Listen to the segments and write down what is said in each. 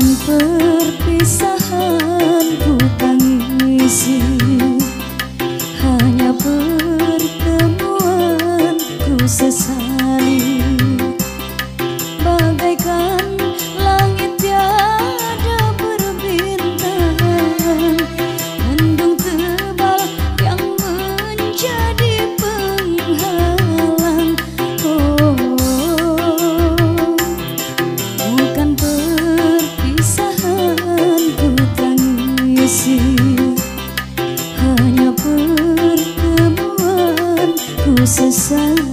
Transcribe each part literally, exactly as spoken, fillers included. Dengan perpisahan ku tangisi, hanya pertemuan ku sesali. Bagaikan langit tiada berbintang, mendung tebal yang menjadi penghalang. Oh, bukan perpisahan ku tangisi, hanya pertemuan ku sesali.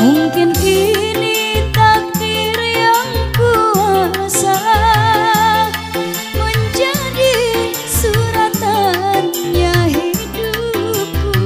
Mungkin ini takdir yang kuasa, menjadi suratannya hidupku.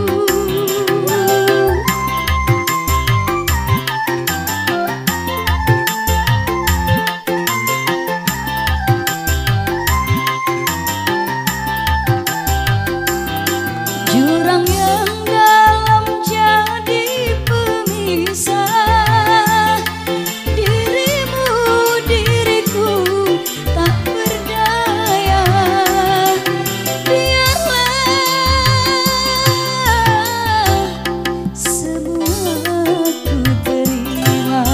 Jurang yang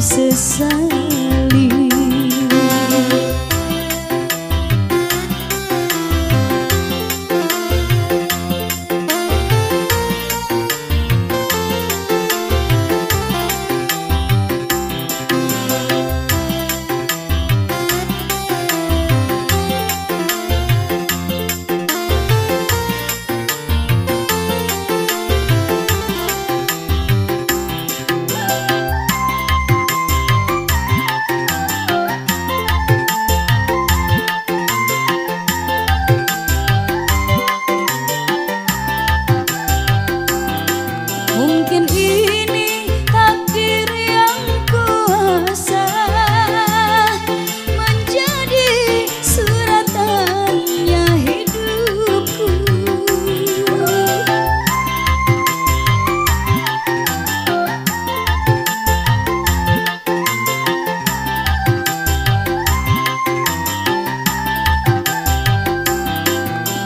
sesali. Mungkin ini takdir yang kuasa, menjadi suratannya hidupku.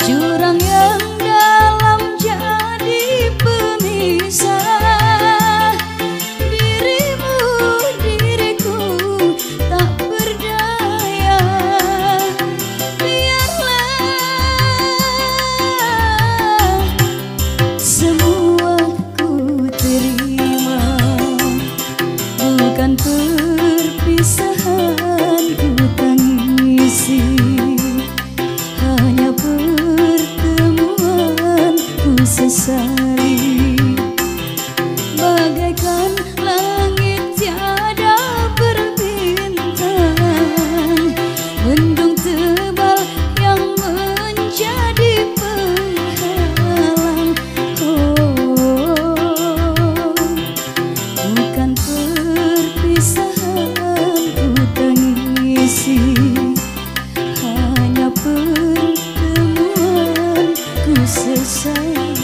Jurang yang dalam jadi pemisah, hanya pertemuan ku sesali. Bagaikan langit tiada berbintang, mendung tebal yang menjadi penghalang. Oh, bukan perpisahan ku tangisi, hanya pertemuan ku sesali.